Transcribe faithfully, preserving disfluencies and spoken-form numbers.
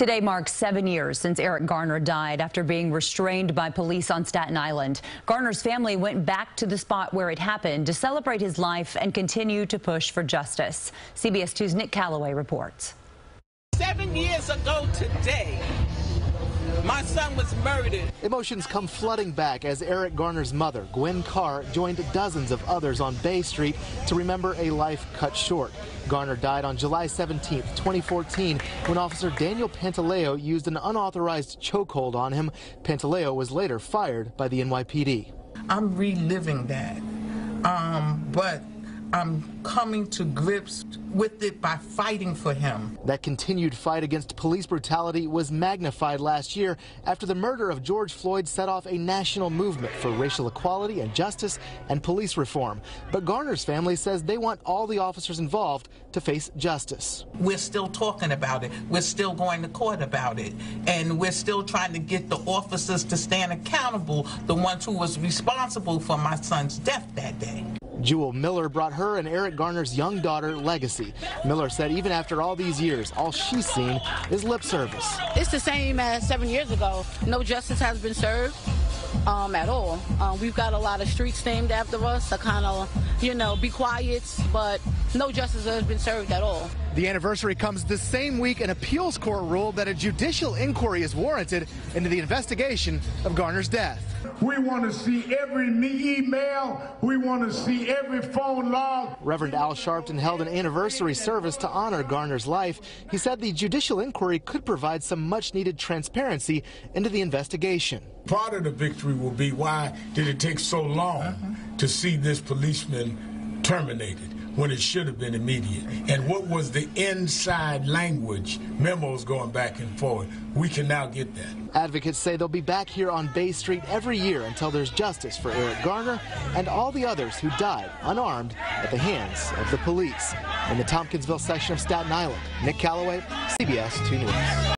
Today marks seven years since Eric Garner died after being restrained by police on Staten Island. Garner's family went back to the spot where it happened to celebrate his life and continue to push for justice. C B S two's Nick Caloway reports. Seven years ago today, my son was murdered. Emotions come flooding back as Eric Garner's mother, Gwen Carr, joined dozens of others on Bay Street to remember a life cut short. Garner died on July seventeenth, twenty fourteen, when Officer Daniel Pantaleo used an unauthorized chokehold on him. Pantaleo was later fired by the N Y P D. I'm reliving that, um, but I'm coming to grips with it by fighting for him. That continued fight against police brutality was magnified last year after the murder of George Floyd set off a national movement for racial equality and justice and police reform. But Garner's family says they want all the officers involved to face justice. We're still talking about it. We're still going to court about it. And we're still trying to get the officers to stand accountable, the ones who was responsible for my son's death that day. Jewel Miller brought her and Eric Garner's young daughter legacy. Miller said even after all these years, all she's seen is lip service. It's the same as seven years ago. No justice has been served um, at all. Uh, we've got a lot of streets named after us, a kind of, you know, be quiet, but no justice has been served at all. The anniversary comes the same week an appeals court ruled that a judicial inquiry is warranted into the investigation of Garner's death. We want to see every email. We want to see every phone log. Reverend Al Sharpton held an anniversary service to honor Garner's life. He said the judicial inquiry could provide some much-needed transparency into the investigation. Part of the victory will be why did it take so long uh-huh. to see this policeman terminated when it should have been immediate, and what was the inside language, memos going back and forth. We can now get that. Advocates say they'll be back here on Bay Street every year until there's justice for Eric Garner and all the others who died unarmed at the hands of the police. In the Tompkinsville section of Staten Island, Nick Caloway, C B S two News.